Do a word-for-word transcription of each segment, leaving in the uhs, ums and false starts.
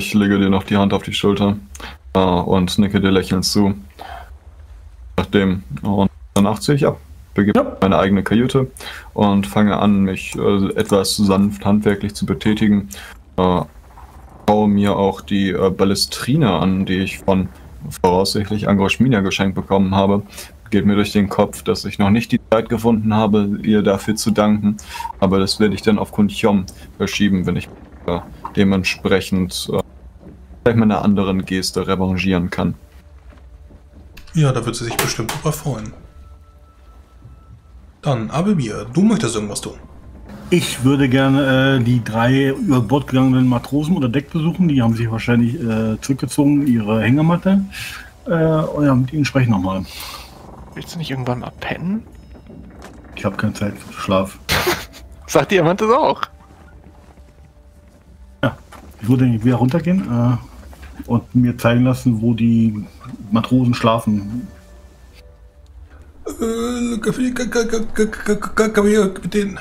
Ich lege dir noch die Hand auf die Schulter äh, und nicke dir lächelnd zu. Nachdem. Und danach ziehe ich ab. Begebe ja. meine eigene Kajüte und fange an, mich äh, etwas sanft handwerklich zu betätigen. Äh, schaue mir auch die äh, Balestrine an, die ich von voraussichtlich Angroschmina geschenkt bekommen habe. Geht mir durch den Kopf, dass ich noch nicht die Zeit gefunden habe, ihr dafür zu danken. Aber das werde ich dann auf Kun'Chom verschieben, wenn ich äh, dementsprechend äh, vielleicht mit einer anderen Geste revanchieren kann. Ja, da wird sie sich bestimmt drüber freuen. Dann, Abelbier, du möchtest irgendwas tun. Ich würde gerne äh, die drei über Bord gegangenen Matrosen oder Deck besuchen. Die haben sich wahrscheinlich äh, zurückgezogen, ihre Hängematte. Äh, und ja, mit ihnen spreche ich nochmal. Willst du nicht irgendwann mal pennen? Ich habe keine Zeit für Schlaf. Sagt Diamantes auch. Ja, ich würde wieder runtergehen äh, und mir zeigen lassen, wo die Matrosen schlafen. Kapitän,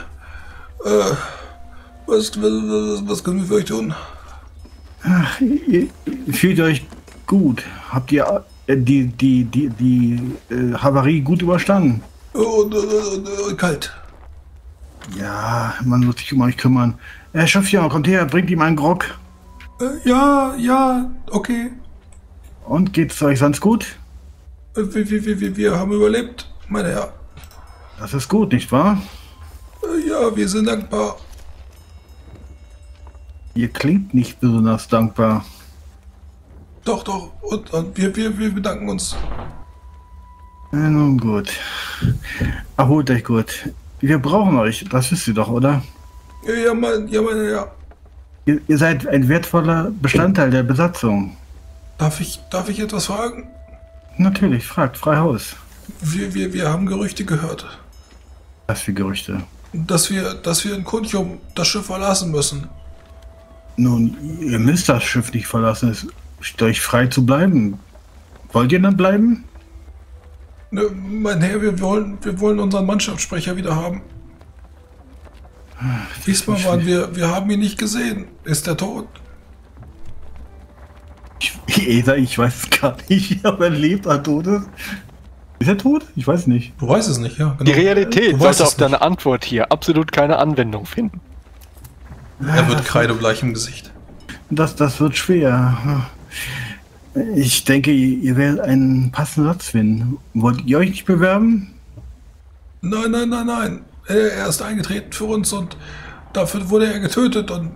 äh, was, was, was können wir für euch tun? Ach, ihr, fühlt euch gut. Habt ihr äh, die, die, die, die äh, Havarie gut überstanden? Und, und, und, und kalt. Ja, man muss sich um euch kümmern. Herr Schöpfchen, kommt her, bringt ihm einen Grog. Äh, ja, ja, okay. Und geht's euch sonst gut? Wir, wir, wir, wir haben überlebt, mein Herr. Das ist gut, nicht wahr? Ja, wir sind dankbar. Ihr klingt nicht besonders dankbar. Doch, doch, und, und wir, wir, wir bedanken uns. Nun gut. Erholt euch gut. Wir brauchen euch, das wisst ihr doch, oder? Ja, mein, ja, mein Herr. Ihr, ihr seid ein wertvoller Bestandteil der Besatzung. Darf ich, darf ich etwas fragen? Natürlich, fragt, Freihaus. Wir, wir, wir haben Gerüchte gehört. Was für Gerüchte? Dass wir, dass wir in Kun'Chom das Schiff verlassen müssen. Nun, ihr müsst das Schiff nicht verlassen. Es steht euch frei zu bleiben. Wollt ihr dann bleiben? Ne, mein Herr, wir wollen, wir wollen unseren Mannschaftssprecher wieder haben. Ach, diesmal waren wir, wir haben ihn nicht gesehen. Ist er tot? Ich, ich weiß es gar nicht, ob er lebt oder tot ist. Ist er tot? Ich weiß nicht. Du weißt es nicht, ja. Genau. Die Realität du sollte auf nicht. Deine Antwort hier absolut keine Anwendung finden. Er wird kreidebleich im Gesicht. Das, das wird schwer. Ich denke, ihr werdet einen passenden Satz finden. Wollt ihr euch nicht bewerben? Nein, nein, nein, nein. Er ist eingetreten für uns und dafür wurde er getötet und...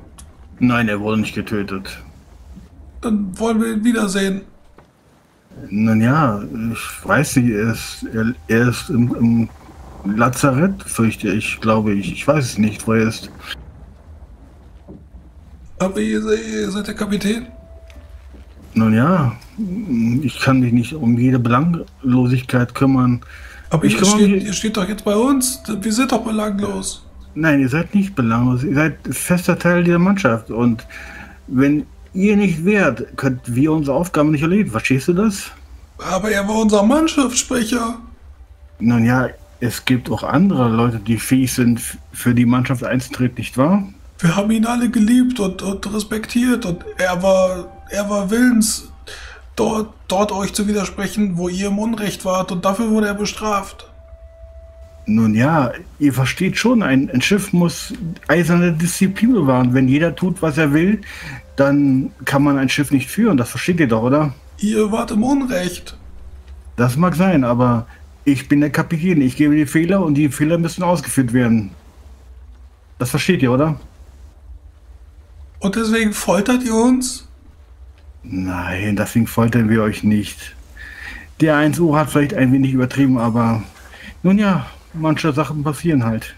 Nein, er wurde nicht getötet. Dann wollen wir ihn wiedersehen. Nun ja, ich weiß nicht, er ist, er, er ist im, im Lazarett, fürchte ich, glaube ich. Ich weiß es nicht, wo er ist. Aber ihr, ihr seid der Kapitän? Nun ja, ich kann mich nicht um jede Belanglosigkeit kümmern. Aber ich ihr, kümmern steht, ihr steht doch jetzt bei uns, wir sind doch belanglos. Nein, ihr seid nicht belanglos, ihr seid fester Teil dieser Mannschaft und wenn... ihr nicht wert, könnt wir unsere Aufgabe nicht erledigen. Verstehst du das? Aber er war unser Mannschaftssprecher. Nun ja, es gibt auch andere Leute, die fähig sind, für die Mannschaft einzutreten, nicht wahr? Wir haben ihn alle geliebt und, und respektiert und er war, er war willens, dort, dort euch zu widersprechen, wo ihr im Unrecht wart und dafür wurde er bestraft. Nun ja, ihr versteht schon, ein, ein Schiff muss eiserne Disziplin bewahren. Wenn jeder tut, was er will, dann kann man ein Schiff nicht führen. Das versteht ihr doch, oder? Ihr wart im Unrecht. Das mag sein, aber ich bin der Kapitän. Ich gebe die Fehler und die Fehler müssen ausgeführt werden. Das versteht ihr, oder? Und deswegen foltert ihr uns? Nein, deswegen foltern wir euch nicht. Der eins U hat vielleicht ein wenig übertrieben, aber... nun ja, manche Sachen passieren halt.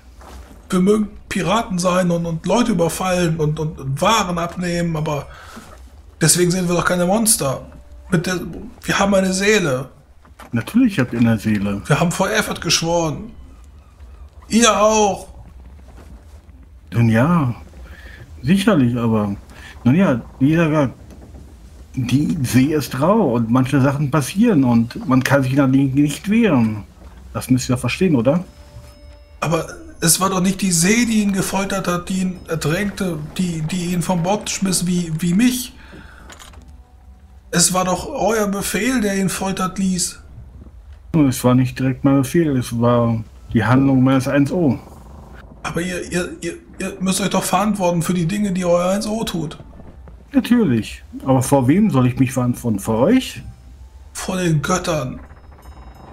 Wir mögen Piraten sein und, und Leute überfallen und, und, und Waren abnehmen, aber deswegen sind wir doch keine Monster. Mit der, wir haben eine Seele. Natürlich habt ihr eine Seele. Wir haben vor Effert geschworen. Ihr auch. Nun ja, sicherlich, aber nun ja, jeder sagt, die See ist rau und manche Sachen passieren und man kann sich dagegen nicht wehren. Das müsst ihr verstehen, oder? Aber es war doch nicht die See, die ihn gefoltert hat, die ihn ertränkte, die, die ihn vom Bord schmiss wie, wie mich. Es war doch euer Befehl, der ihn foltert ließ. Es war nicht direkt mein Befehl, es war die Handlung meines eins O. Aber ihr, ihr, ihr, ihr müsst euch doch verantworten für die Dinge, die euer eins O tut. Natürlich. Aber vor wem soll ich mich verantworten? Vor euch? Vor den Göttern.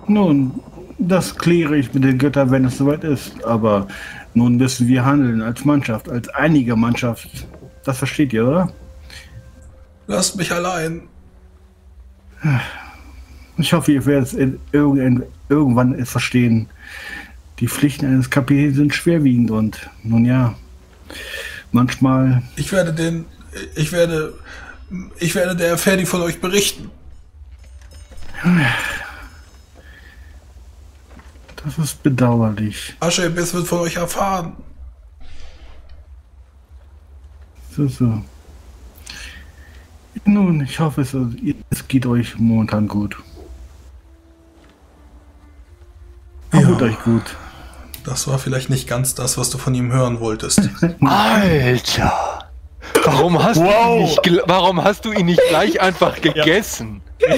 Nun, das kläre ich mit den Göttern, wenn es soweit ist. Aber nun müssen wir handeln als Mannschaft, als einige Mannschaft. Das versteht ihr, oder? Lasst mich allein. Ich hoffe, ihr werdet es irgendwann verstehen. Die Pflichten eines Kapitäns sind schwerwiegend und nun ja, manchmal... Ich werde den... Ich werde... Ich werde der Ferdi von euch berichten. Das ist bedauerlich. Aschebiss wird von euch erfahren. So, so. Nun, ich hoffe, es, es geht euch momentan gut. Ja, gut, euch gut. Das war vielleicht nicht ganz das, was du von ihm hören wolltest. Alter! Warum hast, wow. du nicht, warum hast du ihn nicht gleich einfach gegessen? Ja.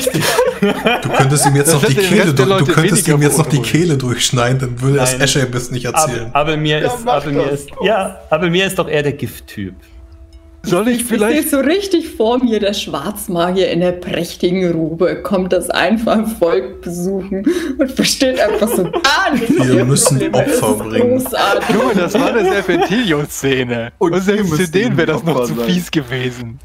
Du könntest ihm jetzt das noch die Kehle, du, du könntest ihm jetzt noch die Kehle durchschneiden, dann würde Nein. das Aschebiss nicht erzählen. Aber, aber mir ja, ist, aber mir ist, ja, aber mir ist doch eher der Gifttyp. Soll ich vielleicht? Ich sehe so richtig vor mir, der Schwarzmagier in der prächtigen Robe kommt das einfache Volk besuchen und versteht einfach so gar nichts. Wir müssen Opfer bringen. Junge, das war eine Serpentilio-Szene. Und, und selbst für den wäre das noch zu fies gewesen.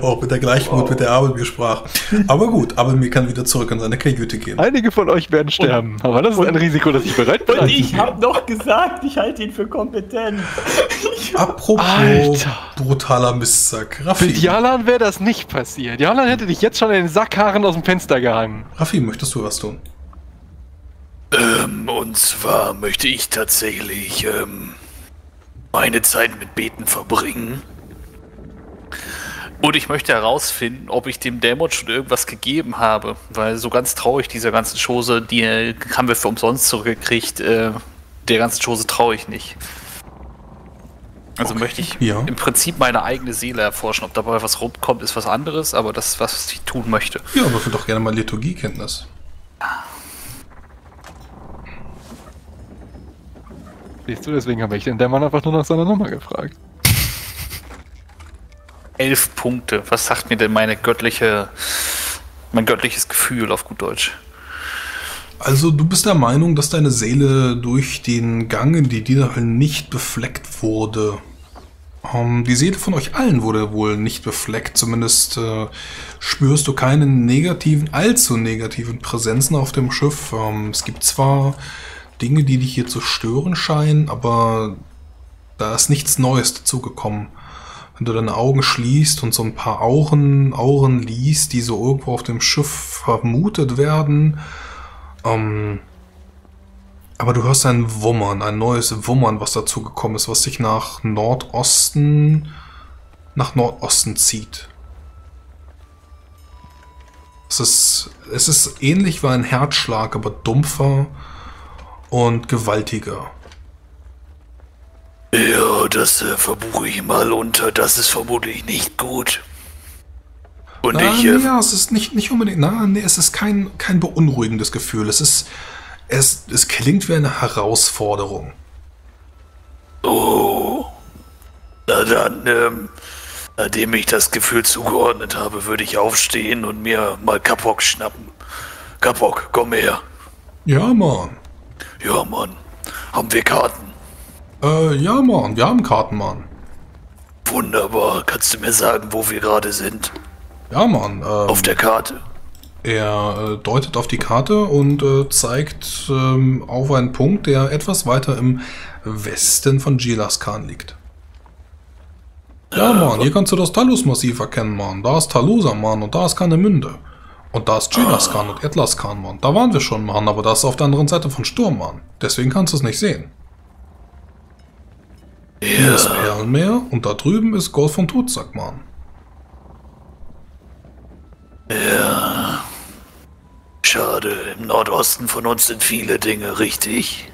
Auch mit der Gleichmut, wow. mit der Abel sprach. Aber gut, Abelmir kann wieder zurück in seine Kajüte gehen. Einige von euch werden sterben, und, aber das ist ein Risiko, das ich bereit bin. Und ich habe doch gesagt, ich halte ihn für kompetent. Apropos Alter. brutaler Mistsack. Raphim. Mit Jalan wäre das nicht passiert. Jalan hätte dich jetzt schon in den Sackhaaren aus dem Fenster gehangen. Raphim, möchtest du was tun? Ähm, und zwar möchte ich tatsächlich ähm, meine Zeit mit Beten verbringen. Und ich möchte herausfinden, ob ich dem Dämon schon irgendwas gegeben habe. Weil so ganz traue ich dieser ganzen Chose, die haben wir für umsonst zurückgekriegt, äh, der ganzen Chose traue ich nicht. Also okay. möchte ich ja. im Prinzip meine eigene Seele erforschen. Ob dabei was rumkommt, ist was anderes, aber das ist was, was ich tun möchte. Ja, aber wir doch gerne mal Liturgiekenntnis. Ja. Siehst du, deswegen habe ich den Dämon einfach nur nach seiner Nummer gefragt. Elf Punkte. Was sagt mir denn meine göttliche, mein göttliches Gefühl auf gut Deutsch? Also du bist der Meinung, dass deine Seele durch den Gang in die Dienerhölle nicht befleckt wurde. Ähm, die Seele von euch allen wurde wohl nicht befleckt. Zumindest äh, spürst du keine negativen, allzu negativen Präsenzen auf dem Schiff. Ähm, es gibt zwar Dinge, die dich hier zu stören scheinen, aber da ist nichts Neues dazugekommen. Wenn du deine Augen schließt und so ein paar Auren, Auren liest, die so irgendwo auf dem Schiff vermutet werden. Ähm, aber du hörst ein Wummern, ein neues Wummern, was dazugekommen ist, was dich nach Nordosten, nach Nordosten zieht. Es ist, es ist ähnlich wie ein Herzschlag, aber dumpfer und gewaltiger. Ja, das äh, verbuche ich mal unter. Das ist vermutlich nicht gut. Und na, ich... Äh, ja, es ist nicht, nicht unbedingt... Na, nee, es ist kein, kein beunruhigendes Gefühl. Es ist... Es, es klingt wie eine Herausforderung. Oh. Na dann, ähm... nachdem ich das Gefühl zugeordnet habe, würde ich aufstehen und mir mal Kapok schnappen. Kapok, komm her. Ja, Mann. Ja, Mann. Haben wir Karten? Äh, ja, Mann, wir haben Karten, Mann. Wunderbar, kannst du mir sagen, wo wir gerade sind? Ja, Mann. Ähm, auf der Karte. Er äh, deutet auf die Karte und äh, zeigt ähm, auf einen Punkt, der etwas weiter im Westen von Gilaskan liegt. Ja, äh, Mann, hier kannst du das Talusmassiv erkennen, Mann. Da ist Talusa, Mann, und da ist Kanemünde. Und da ist Gilaskan ah. und Etlaskan, Mann. Da waren wir schon, Mann, aber das ist auf der anderen Seite von Sturm, Mann. Deswegen kannst du es nicht sehen. Hier ja. ist Perlmeer und da drüben ist Golf von Tod, sagt man. Ja. Schade, im Nordosten von uns sind viele Dinge, richtig?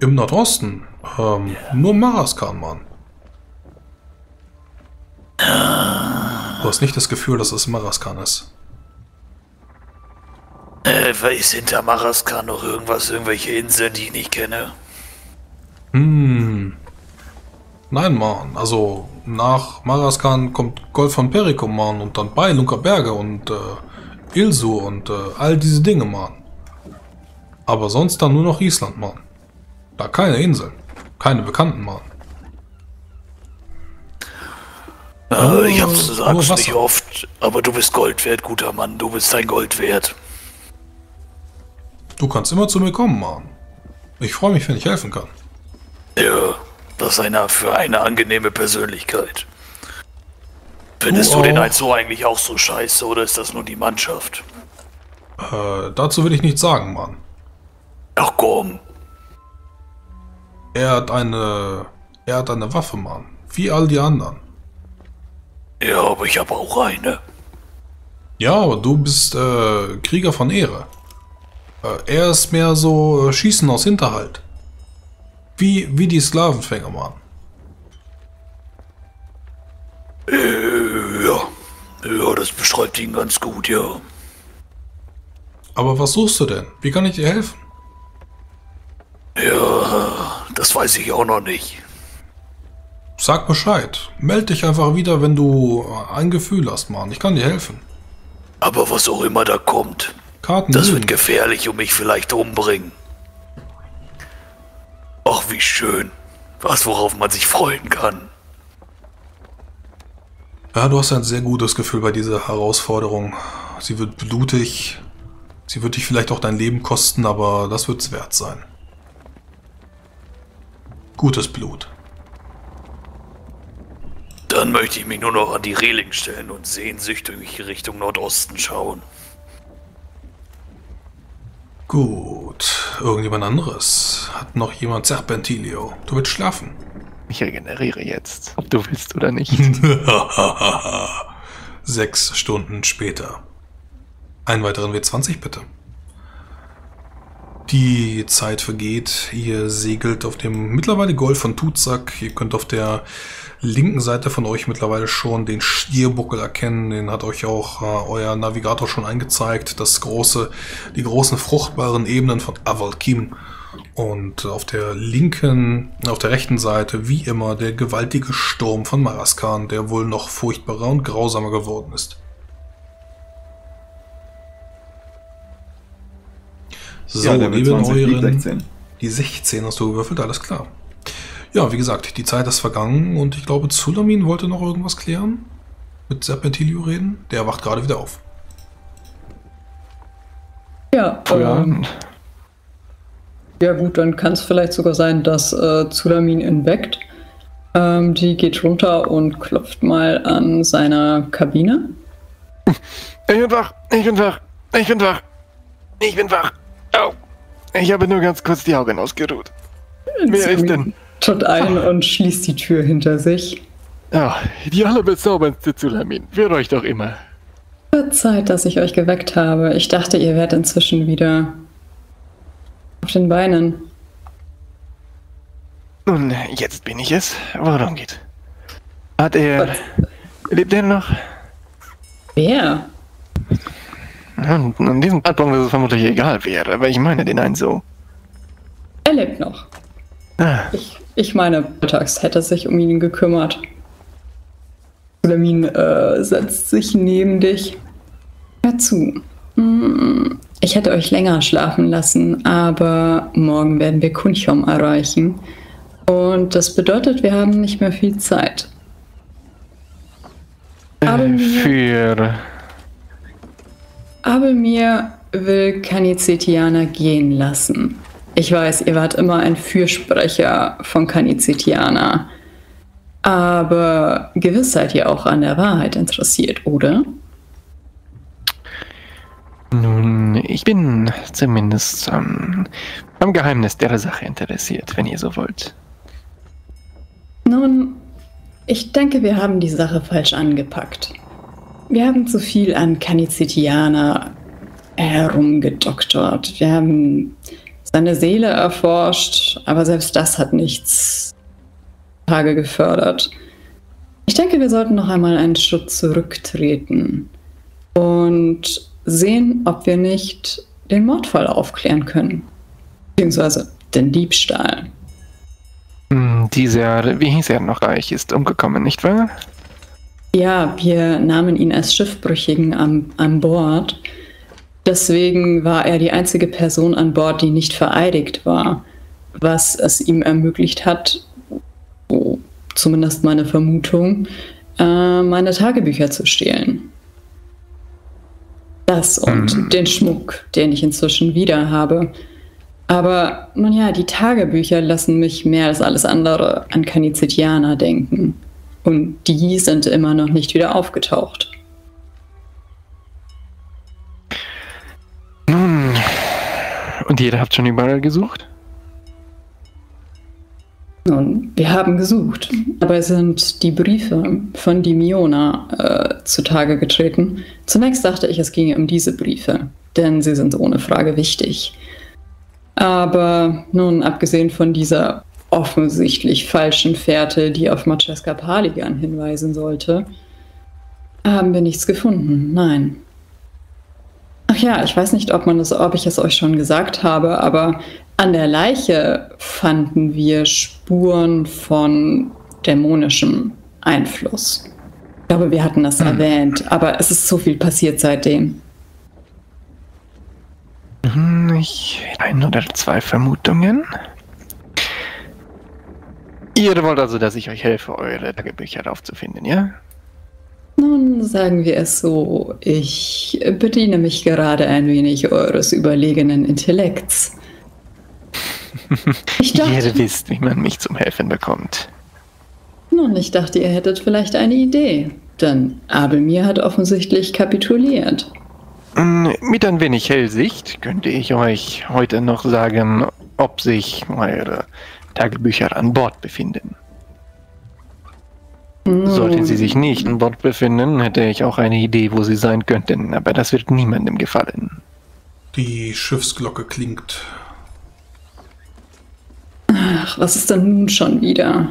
Im Nordosten? Ähm, ja. Nur Maraskan, Mann. Ah. Du hast nicht das Gefühl, dass es Maraskan ist. Äh, ist hinter Maraskan noch irgendwas, irgendwelche Inseln, die ich nicht kenne? Hm. Nein, Mann. Also, nach Maraskan kommt Golf von Perikum, Mann. Und dann bei Lunkerberge und, äh, Ilsu und, äh, all diese Dinge, Mann. Aber sonst dann nur noch Island, Mann. Da keine Inseln. Keine bekannten, Mann. Äh, ich hab's gesagt, nicht oft. Aber du bist Gold wert, guter Mann. Du bist dein Gold wert. Du kannst immer zu mir kommen, Mann. Ich freue mich, wenn ich helfen kann. Ja, das ist einer für eine angenehme Persönlichkeit. Findest du, du den Einzug eigentlich auch so scheiße, oder ist das nur die Mannschaft? Äh, dazu will ich nichts sagen, Mann. Ach komm. Er hat eine... Er hat eine Waffe, Mann. Wie all die anderen. Ja, aber ich habe auch eine. Ja, aber du bist äh, Krieger von Ehre. Äh, er ist mehr so äh, Schießen aus Hinterhalt. Wie, wie die Sklavenfänger, Mann. Äh, ja. Ja, das beschreibt ihn ganz gut, ja. Aber was suchst du denn? Wie kann ich dir helfen? Ja, das weiß ich auch noch nicht. Sag Bescheid. Meld dich einfach wieder, wenn du ein Gefühl hast, Mann. Ich kann dir helfen. Aber was auch immer da kommt, Karten das liegen. Wird gefährlich und mich vielleicht umbringen. Ach, wie schön. Was, worauf man sich freuen kann. Ja, du hast ein sehr gutes Gefühl bei dieser Herausforderung. Sie wird blutig. Sie wird dich vielleicht auch dein Leben kosten, aber das wird's wert sein. Gutes Blut. Dann möchte ich mich nur noch an die Reling stellen und sehnsüchtig Richtung Nordosten schauen. Gut. Irgendjemand anderes? Hat noch jemand Serpentilio? Du willst schlafen. Ich regeneriere jetzt, ob du willst oder nicht. Sechs Stunden später. Einen weiteren W zwanzig bitte. Die Zeit vergeht, ihr segelt auf dem mittlerweile Golf von Tuzak. Ihr könnt auf der linken Seite von euch mittlerweile schon den Stierbuckel erkennen. Den hat euch auch äh, euer Navigator schon eingezeigt. Das große, die großen fruchtbaren Ebenen von Aval Kim. Und auf der linken, auf der rechten Seite, wie immer, der gewaltige Sturm von Maraskan, der wohl noch furchtbarer und grausamer geworden ist. So, ja, neben euren... Die sechzehn hast du gewürfelt, alles klar. Ja, wie gesagt, die Zeit ist vergangen und ich glaube, Zulamin wollte noch irgendwas klären. Mit Serpentilio reden. Der wacht gerade wieder auf. Ja, ähm, ja gut, dann kann es vielleicht sogar sein, dass äh, Zulamin ihn weckt. Ähm, die geht runter und klopft mal an seiner Kabine. Ich bin wach, ich bin wach, ich bin wach, ich bin wach. Oh, ich habe nur ganz kurz die Augen ausgeruht. Wer ist denn? Tut ein und schließt die Tür hinter sich. Ja, oh, die allerbezauberndste Zulamin, für euch doch immer. Wird Zeit, dass ich euch geweckt habe. Ich dachte, ihr wärt inzwischen wieder auf den Beinen. Nun, jetzt bin ich es. Worum geht? Hat er... Was? Lebt er noch? Wer? Und an diesem Zeitpunkt ist es vermutlich egal, wer, aber ich meine den einen so. Er lebt noch. Ah. Ich, ich meine, Boltax hätte sich um ihn gekümmert. Zulamin äh, setzt sich neben dich. Hör zu. Ich hätte euch länger schlafen lassen, aber morgen werden wir Kun'Chom erreichen. Und das bedeutet, wir haben nicht mehr viel Zeit. Aber äh, für... Aber mir will Canizitiana gehen lassen. Ich weiß, ihr wart immer ein Fürsprecher von Canizitiana. Aber gewiss seid ihr auch an der Wahrheit interessiert, oder? Nun, ich bin zumindest ähm, am Geheimnis der Sache interessiert, wenn ihr so wollt. Nun, ich denke, wir haben die Sache falsch angepackt. Wir haben zu viel an Canizitiana herumgedoktort. Wir haben seine Seele erforscht, aber selbst das hat nichts Tage gefördert. Ich denke, wir sollten noch einmal einen Schritt zurücktreten und sehen, ob wir nicht den Mordfall aufklären können. Beziehungsweise den Diebstahl. Dieser, wie hieß er noch gleich, ist umgekommen, nicht wahr? Ja, wir nahmen ihn als Schiffbrüchigen an, an Bord. Deswegen war er die einzige Person an Bord, die nicht vereidigt war, was es ihm ermöglicht hat, oh, zumindest meine Vermutung, äh, meine Tagebücher zu stehlen. Das und hm. den Schmuck, den ich inzwischen wieder habe. Aber nun ja, die Tagebücher lassen mich mehr als alles andere an Canizitiana denken. Und die sind immer noch nicht wieder aufgetaucht. Nun, und jeder hat schon überall gesucht? Nun, wir haben gesucht. Dabei sind die Briefe von Dimiona äh, zutage getreten. Zunächst dachte ich, es ginge um diese Briefe, denn sie sind ohne Frage wichtig. Aber nun, abgesehen von dieser offensichtlich falschen Fährte, die auf Macheska Paligan hinweisen sollte, haben wir nichts gefunden, nein. Ach ja, ich weiß nicht, ob, man das, ob ich es euch schon gesagt habe, aber an der Leiche fanden wir Spuren von dämonischem Einfluss. Ich glaube, wir hatten das erwähnt, aber es ist so viel passiert seitdem. Ich ein oder zwei Vermutungen. Ihr wollt also, dass ich euch helfe, eure Tagebücher aufzufinden, ja? Nun, sagen wir es so, ich bediene mich gerade ein wenig eures überlegenen Intellekts. Ich dachte, ihr wisst, wie man mich zum Helfen bekommt. Nun, ich dachte, ihr hättet vielleicht eine Idee, denn Abelmir hat offensichtlich kapituliert. Mit ein wenig Hellsicht könnte ich euch heute noch sagen, ob sich eure Tagebücher an Bord befinden. Mm. Sollten sie sich nicht an Bord befinden, hätte ich auch eine Idee, wo sie sein könnten, aber das wird niemandem gefallen. Die Schiffsglocke klingt. Ach, was ist denn nun schon wieder?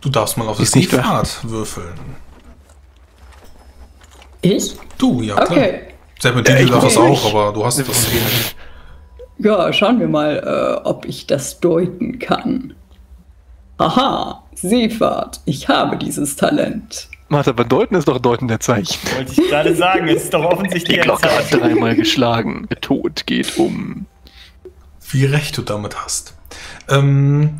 Du darfst mal auf das Nicht-Fahrt würfeln. Ich? Du, ja, klar. Okay. Serpentilio darf das auch, aber du hast es das nicht. Ja, schauen wir mal, äh, ob ich das deuten kann. Aha, Seefahrt. Ich habe dieses Talent. Warte, aber deuten ist doch deutende Zeichen. Wollte ich gerade sagen, es ist doch offensichtlich. Die Glocke hat dreimal geschlagen. Der Tod geht um. Wie recht du damit hast. Ähm,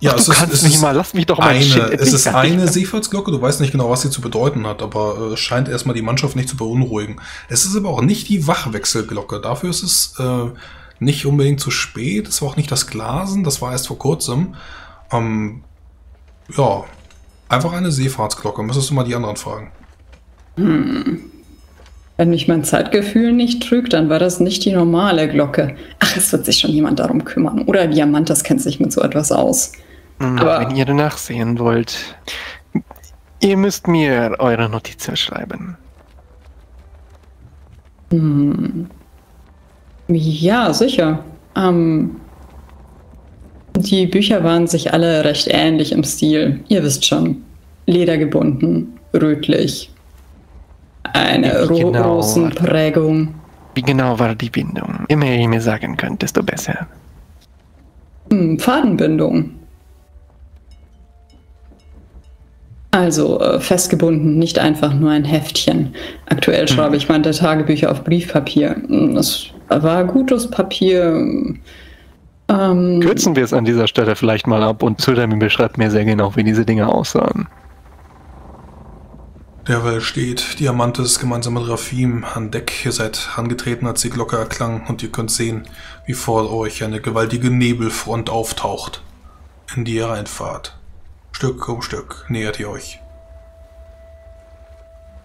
ja, Ach, du es kannst ist, es nicht mal, lass mich doch mal eine, shit, Es ist eine Seefahrtsglocke, du weißt nicht genau, was sie zu bedeuten hat, aber äh, scheint erstmal die Mannschaft nicht zu beunruhigen. Es ist aber auch nicht die Wachwechselglocke, dafür ist es äh, nicht unbedingt zu spät, es war auch nicht das Glasen, das war erst vor kurzem. Ähm, ja, einfach eine Seefahrtsglocke, müsstest du mal die anderen fragen. Hm. Wenn mich mein Zeitgefühl nicht trügt, dann war das nicht die normale Glocke. Ach, es wird sich schon jemand darum kümmern. Oder Diamantes kennt sich mit so etwas aus. Na, aber wenn ihr danach sehen wollt, ihr müsst mir eure Notizen schreiben. Hm. Ja, sicher. Ähm, die Bücher waren sich alle recht ähnlich im Stil. Ihr wisst schon. Ledergebunden, rötlich. Eine ro genau, Rosenprägung. Wie genau war die Bindung? Je mehr ihr mir sagen könnt, desto besser. Hm, Fadenbindung. Also äh, festgebunden, nicht einfach nur ein Heftchen. Aktuell schreibe hm. ich meine Tagebücher auf Briefpapier. Das war gutes Papier. Ähm, Kürzen wir es an dieser Stelle vielleicht mal ab und Zulamin beschreibt mir sehr genau, wie diese Dinge aussahen. Derweil steht Diamantes gemeinsam mit Raphim an Deck. Ihr seid angetreten, als die Glocke erklang, und ihr könnt sehen, wie vor euch eine gewaltige Nebelfront auftaucht, in die ihr reinfahrt. Stück um Stück nähert ihr euch.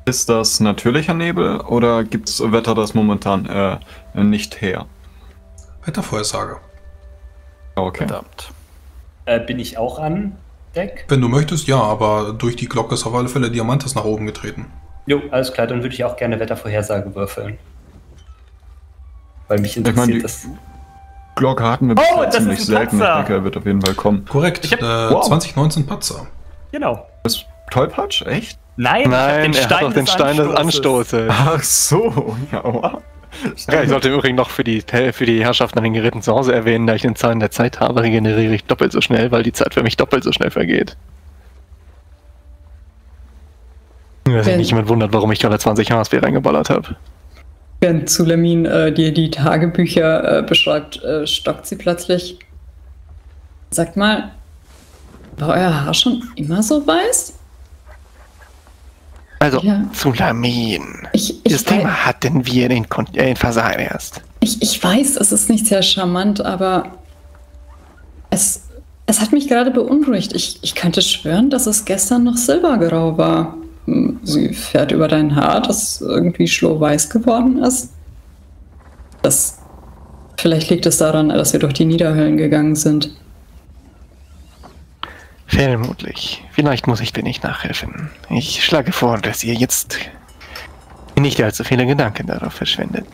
Ist das natürlicher Nebel oder gibt es Wetter, das momentan äh, nicht her? Wettervorhersage. Okay. Verdammt. Äh, bin ich auch an Deck? Wenn du möchtest, ja, aber durch die Glocke ist auf alle Fälle Diamantes nach oben getreten. Jo, alles klar, dann würde ich auch gerne Wettervorhersage würfeln. Weil mich interessiert ich mein, das. Glocke hatten wir bisher oh, ziemlich selten. Ich denke, er wird auf jeden Fall kommen. Korrekt, hab, äh, wow. zwanzig neunzehn Patzer. Genau. Das Tollpatsch? Echt? Nein, Nein ich hab den er Stein hat auch den des Stein des Anstoßes. Ach so, ja, oha. Ja, ich sollte im Übrigen noch für die, für die Herrschaft nach den Geräten zu Hause erwähnen, da ich den Zahn der Zeit habe, regeneriere ich doppelt so schnell, weil die Zeit für mich doppelt so schnell vergeht. Dass sich nicht jemand wundert, warum ich gerade zwanzig H S P reingeballert habe. Während Zulamin äh, dir die Tagebücher äh, beschreibt, äh, stockt sie plötzlich. Sagt mal, war euer Haar schon immer so weiß? Also, ja. Zulamin, ich, ich das Thema hatten wir den, Kon äh, den Fasan erst. Ich, ich weiß, es ist nicht sehr charmant, aber es, es hat mich gerade beunruhigt. Ich, ich könnte schwören, dass es gestern noch silbergrau war. Sie fährt über dein Haar, das irgendwie schlohweiß geworden ist. Das, vielleicht liegt es daran, dass wir durch die Niederhöllen gegangen sind. Vermutlich. Vielleicht muss ich dir nicht nachhelfen. Ich schlage vor, dass ihr jetzt nicht allzu viele Gedanken darauf verschwendet.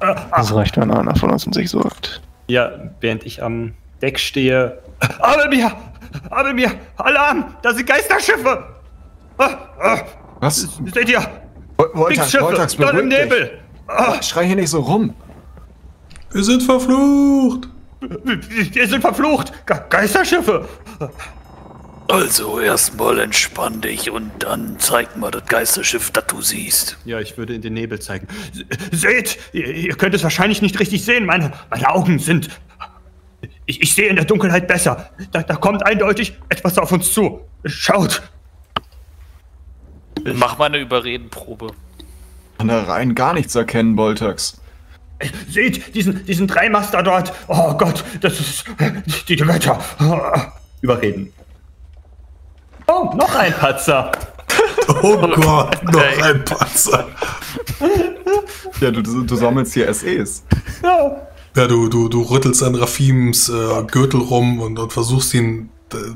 Das reicht, wenn einer von uns um sich sorgt. Ja, während ich am Deck stehe. Ademir! Ademir! Alarm! Da sind Geisterschiffe! Ah, ah. Was? Seht ihr? Boltax, dort im Nebel! Ah. Schrei hier nicht so rum! Wir sind verflucht! Wir sind verflucht! Ge Geisterschiffe! Also erstmal entspann dich und dann zeig mal das Geisterschiff, das du siehst. Ja, ich würde in den Nebel zeigen. Seht! Ihr, ihr könnt es wahrscheinlich nicht richtig sehen. Meine, meine Augen sind... Ich, ich sehe in der Dunkelheit besser. Da, da kommt eindeutig etwas auf uns zu. Schaut! Mach mal eine Überredenprobe. An der Reihen gar nichts erkennen, Boltax. Seht, diesen, diesen Dreimaster dort. Oh Gott, das ist die Götter. Überreden. Oh, noch ein Patzer. Oh Gott, noch Ey. ein Patzer. Ja, du, du sammelst hier S Es. Ja, ja du, du, du rüttelst an Raphims äh, Gürtel rum und, und versuchst ihn...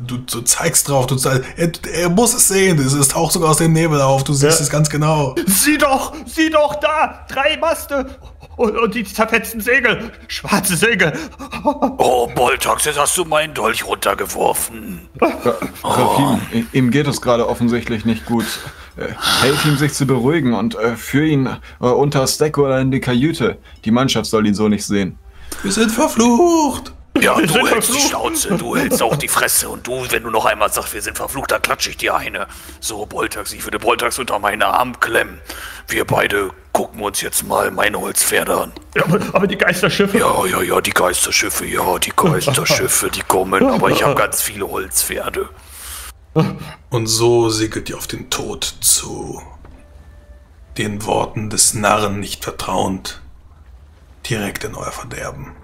Du, du zeigst drauf, du zeigst, er, er muss es sehen, es, es taucht sogar aus dem Nebel auf, du siehst ja. es ganz genau. Sieh doch, sieh doch da, drei Maste und, und die zerfetzten Segel, schwarze Segel. Oh, Boltax, jetzt hast du meinen Dolch runtergeworfen. Ra oh. Raphim, ihm geht es gerade offensichtlich nicht gut. Helf ihm, sich zu beruhigen und äh, führ ihn äh, unter das Deck oder in die Kajüte. Die Mannschaft soll ihn so nicht sehen. Wir sind verflucht. Ja, wir du hältst die Schnauze, du hältst auch die Fresse und du, wenn du noch einmal sagst, wir sind verflucht, dann klatsche ich dir eine. So, Boltax, ich würde Boltax unter meinen Arm klemmen. Wir beide gucken uns jetzt mal meine Holzpferde an. Ja, aber, aber die Geisterschiffe? Ja, ja, ja, die Geisterschiffe, ja, die Geisterschiffe, die kommen, aber ich habe ganz viele Holzpferde. Und so segelt ihr auf den Tod zu. Den Worten des Narren nicht vertrauend, direkt in euer Verderben.